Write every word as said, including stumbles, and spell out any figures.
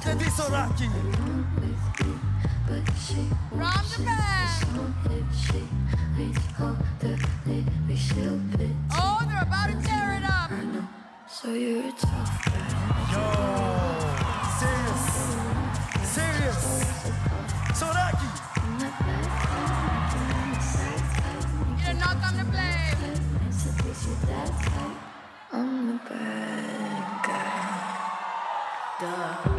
Teddy Soraki. Rock the band. Oh, they're about to tear it up. So you're a tough guy. Yo, serious, serious. Soraki. You're not gonna blame. I'm the bad guy. Duh.